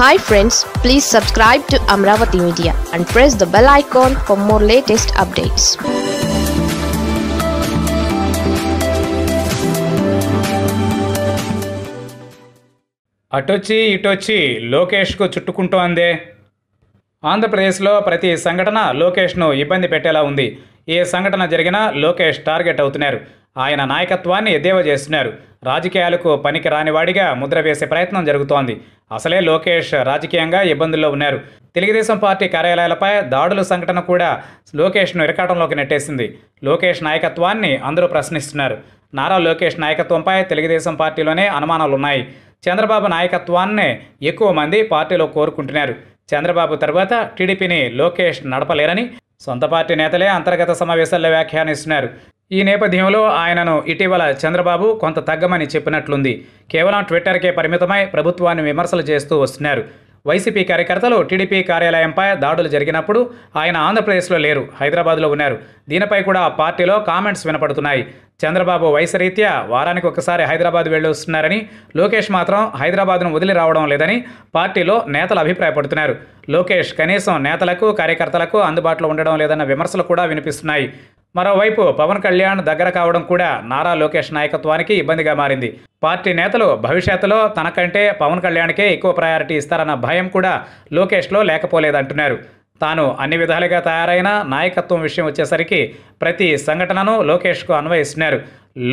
Hi friends, please subscribe to Amravati Media and press the bell icon for more latest updates. అటొచ్చి ఇటొచ్చి Lokesh కు చుట్టుకుంటోంది. ఆంధ్రప్రదేశ్ లో ప్రతి సంఘటన లోకేష్ ను ఇబ్బంది పెట్టేలా ఉంది. ఏ సంఘటన జరిగినా లోకేష్ టార్గెట్ అవుతున్నారు. ఆయన నాయకత్వాన్ని ఎద్దేవా చేస్తున్నారు. రాజకీయాలకు పనికి రానివాడిగా ముద్ర వేసే ప్రయత్నం జరుగుతోంది. అసలే లోకేష్ రాజకీయంగా ఇబ్బందుల్లో ఉన్నారు. తెలుగుదేశం పార్టీ కార్యాలయాలపై దాడుల సంఘటన కూడా లోకేష్ను ఇరకాటంలోకి నెట్టేసింది. లోకేష్ నాయకత్వాన్ని అందరూ ప్రశ్నిస్తున్నారు. నారా లోకేష్ నాయకత్వంపై తెలుగుదేశం పార్టీలోనే అనుమానాలున్నాయి. చంద్రబాబు నాయకత్వాన్నే ఎక్కువ మంది పార్టీలో కోరుకుంటున్నారు. చంద్రబాబు తర్వాత టీడీపీని లోకేష్ నడపలేరని సొంత పార్టీ నేతలే అంతర్గత సమావేశాల్లో వ్యాఖ్యానిస్తున్నారు. ఈ నేపథ్యంలో ఆయనను ఇటీవల చంద్రబాబు కొంత తగ్గమని చెప్పినట్లుంది. కేవలం ట్విట్టర్కే పరిమితమై ప్రభుత్వాన్ని విమర్శలు చేస్తూ వస్తున్నారు. వైసీపీ కార్యకర్తలు టీడీపీ కార్యాలయంపై దాడులు జరిగినప్పుడు ఆయన ఆంధ్రప్రదేశ్లో లేరు, హైదరాబాద్లో ఉన్నారు. దీనిపై కూడా పార్టీలో కామెంట్స్ వినపడుతున్నాయి. చంద్రబాబు వయసు రీత్యా వారానికి ఒకసారి హైదరాబాద్ వెళ్ళొస్తున్నారని, లోకేష్ మాత్రం హైదరాబాద్ను వదిలి రావడం లేదని పార్టీలో నేతలు అభిప్రాయపడుతున్నారు. లోకేష్ కనీసం నేతలకు కార్యకర్తలకు అందుబాటులో ఉండడం లేదన్న విమర్శలు కూడా వినిపిస్తున్నాయి. మరోవైపు పవన్ కళ్యాణ్ దగ్గర కావడం కూడా నారా లోకేష్ నాయకత్వానికి ఇబ్బందిగా మారింది. పార్టీ నేతలు భవిష్యత్తులో తనకంటే పవన్ కళ్యాణ్కే ఎక్కువ ప్రయారిటీ ఇస్తారన్న భయం కూడా లోకేష్లో లేకపోలేదంటున్నారు. తాను అన్ని విధాలుగా తయారైన నాయకత్వం విషయం వచ్చేసరికి ప్రతి సంఘటనను లోకేష్కు అన్వయిస్తున్నారు.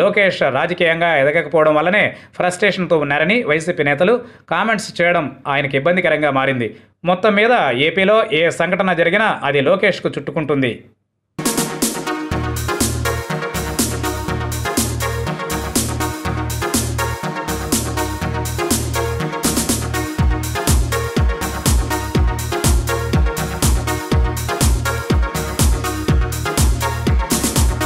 లోకేష్ రాజకీయంగా ఎదగకపోవడం వల్లనే ఫ్రస్ట్రేషన్తో ఉన్నారని వైసీపీ నేతలు కామెంట్స్ చేయడం ఆయనకు ఇబ్బందికరంగా మారింది. మొత్తం మీద ఏపీలో ఏ సంఘటన జరిగినా అది లోకేష్కు చుట్టుకుంటుంది.